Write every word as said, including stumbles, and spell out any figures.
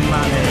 man, man.